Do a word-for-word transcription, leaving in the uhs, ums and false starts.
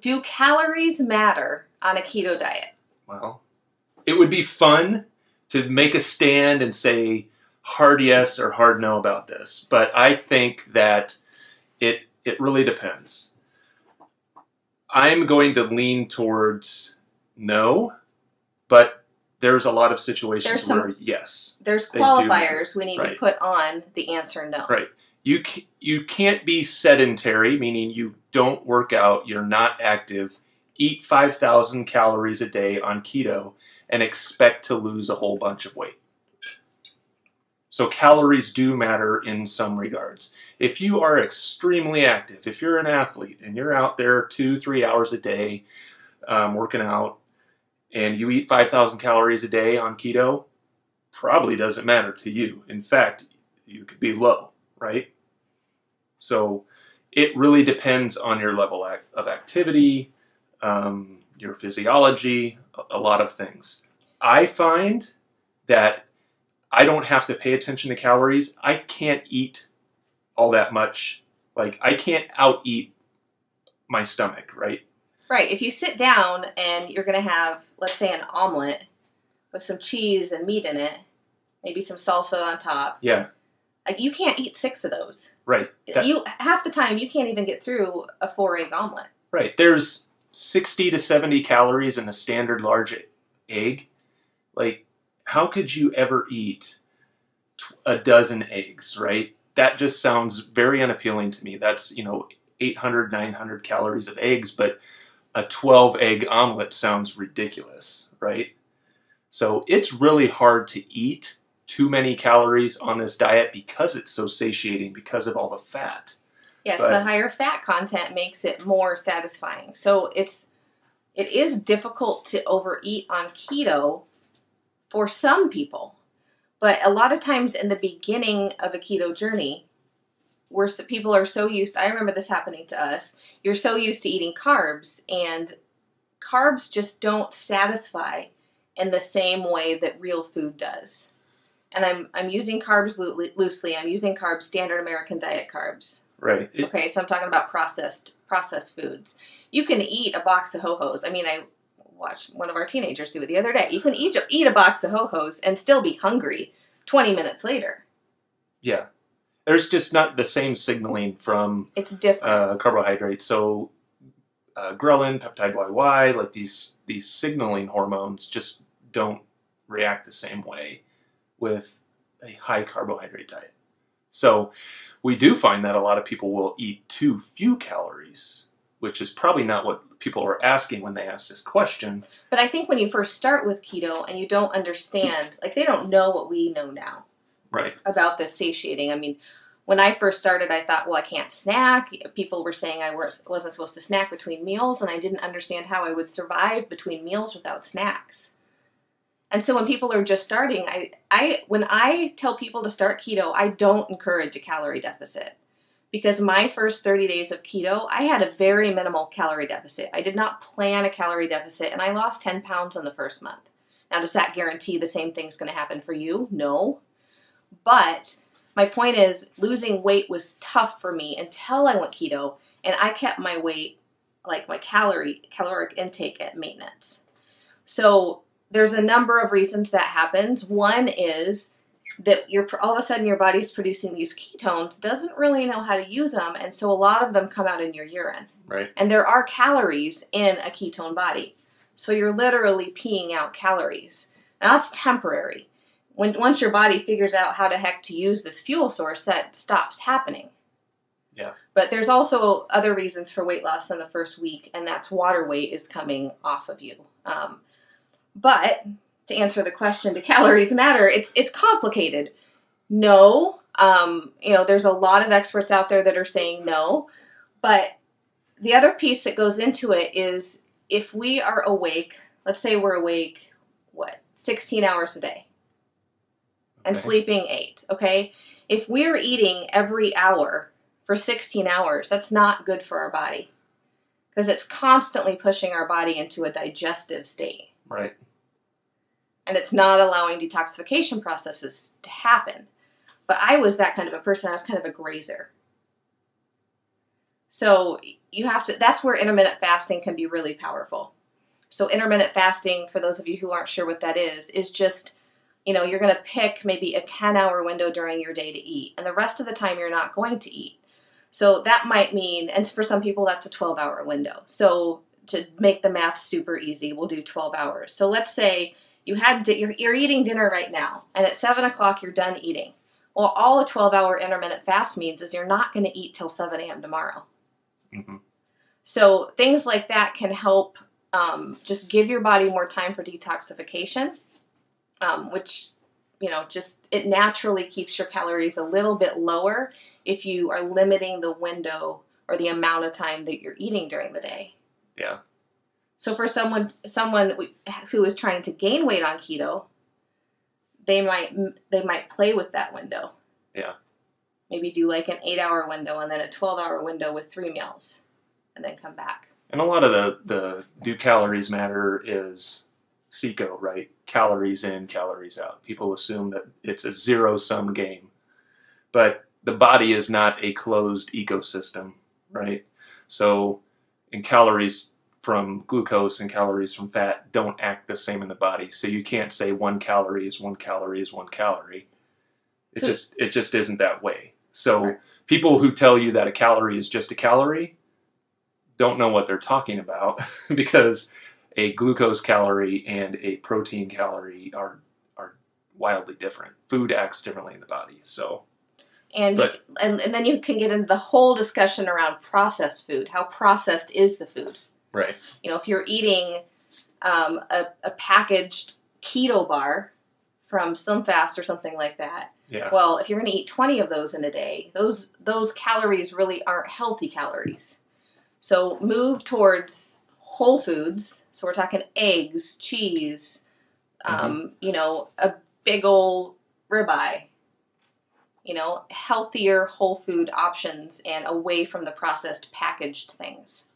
Do calories matter on a keto diet? Well, it would be fun to make a stand and say hard yes or hard no about this, but I think that it it really depends. I'm going to lean towards no, but there's a lot of situations some, where yes. There's qualifiers we need right. to put on the answer no. Right. You you can't be sedentary, meaning you don't work out, you're not active, eat five thousand calories a day on keto, and expect to lose a whole bunch of weight. So calories do matter in some regards. If you are extremely active, if you're an athlete and you're out there two, three hours a day um, working out, and you eat five thousand calories a day on keto, probably doesn't matter to you. In fact, you could be low, right? So it really depends on your level of activity, um, your physiology, a lot of things. I find that I don't have to pay attention to calories. I can't eat all that much. Like, I can't out-eat my stomach, right? Right. If you sit down and you're going to have, let's say, an omelet with some cheese and meat in it, maybe some salsa on top. Yeah. Like, you can't eat six of those. Right. That, you half the time, you can't even get through a four-egg omelet. Right. There's sixty to seventy calories in a standard large egg. Like, how could you ever eat a dozen eggs, right? That just sounds very unappealing to me. That's, you know, eight hundred, nine hundred calories of eggs, but a twelve-egg omelet sounds ridiculous, right? So it's really hard to eat too many calories on this diet because it's so satiating, because of all the fat. Yes, but the higher fat content makes it more satisfying. So it's it is difficult to overeat on keto for some people, but a lot of times in the beginning of a keto journey, where people are so used, I remember this happening to us, you're so used to eating carbs, and carbs just don't satisfy in the same way that real food does. And I'm, I'm using carbs loosely. I'm using carbs, standard American diet carbs. Right. Okay, so I'm talking about processed processed foods. You can eat a box of ho-hos. I mean, I watched one of our teenagers do it the other day. You can eat, eat a box of ho-hos and still be hungry twenty minutes later. Yeah. There's just not the same signaling from it's different. Uh, carbohydrates. So uh, ghrelin, peptide Y Y, like these, these signaling hormones just don't react the same way with a high carbohydrate diet. So we do find that a lot of people will eat too few calories, which is probably not what people are asking when they ask this question. But I think when you first start with keto and you don't understand, like they don't know what we know now. Right. About the satiating. I mean, when I first started, I thought, well, I can't snack. People were saying I wasn't supposed to snack between meals, and I didn't understand how I would survive between meals without snacks. And so when people are just starting, I, I, when I tell people to start keto, I don't encourage a calorie deficit, because my first thirty days of keto, I had a very minimal calorie deficit. I did not plan a calorie deficit, and I lost ten pounds in the first month. Now, does that guarantee the same thing's going to happen for you? No. But my point is, losing weight was tough for me until I went keto, and I kept my weight, like my calorie, caloric intake at maintenance. So there's a number of reasons that happens. One is that you're all of a sudden your body's producing these ketones, doesn't really know how to use them, and so a lot of them come out in your urine. Right. And there are calories in a ketone body, so you're literally peeing out calories. Now that's temporary. When once your body figures out how the heck to use this fuel source, that stops happening. Yeah. But there's also other reasons for weight loss in the first week, and that's water weight is coming off of you. Um, But to answer the question, do calories matter? It's it's complicated. No, um, you know, there's a lot of experts out there that are saying no. But the other piece that goes into it is if we are awake, let's say we're awake, what, sixteen hours a day, and okay. sleeping eight. Okay, if we're eating every hour for sixteen hours, that's not good for our body, because it's constantly pushing our body into a digestive state. Right. And it's not allowing detoxification processes to happen. But I was that kind of a person. I was kind of a grazer. So you have to, that's where intermittent fasting can be really powerful. So intermittent fasting, for those of you who aren't sure what that is, is just, you know, you're going to pick maybe a ten hour window during your day to eat, and the rest of the time you're not going to eat. So that might mean, and for some people that's a twelve hour window. So to make the math super easy, we'll do twelve hours. So let's say you had, you're, you're eating dinner right now, and at seven o'clock you're done eating. Well, all a twelve hour intermittent fast means is you're not going to eat till seven a m tomorrow. Mm-hmm. So things like that can help um, just give your body more time for detoxification, um, which, you know, just it naturally keeps your calories a little bit lower if you are limiting the window or the amount of time that you're eating during the day. Yeah. So for someone someone who is trying to gain weight on keto, they might they might play with that window. Yeah. Maybe do like an eight hour window and then a twelve hour window with three meals and then come back. And a lot of the, the do calories matter is C E C O, right? Calories in, calories out. People assume that it's a zero-sum game. But the body is not a closed ecosystem, right? So, and calories from glucose and calories from fat don't act the same in the body. So you can't say one calorie is one calorie is one calorie. It just it just isn't that way. So right. People who tell you that a calorie is just a calorie don't know what they're talking about, because a glucose calorie and a protein calorie are are wildly different. Food acts differently in the body. So and but, you, and, and then you can get into the whole discussion around processed food. How processed is the food? Right. You know, if you're eating um, a, a packaged keto bar from SlimFast or something like that. Yeah. Well, if you're going to eat twenty of those in a day, those those calories really aren't healthy calories. So move towards whole foods. So we're talking eggs, cheese, um, mm-hmm. you know, a big old ribeye. You know, healthier whole food options and away from the processed packaged things.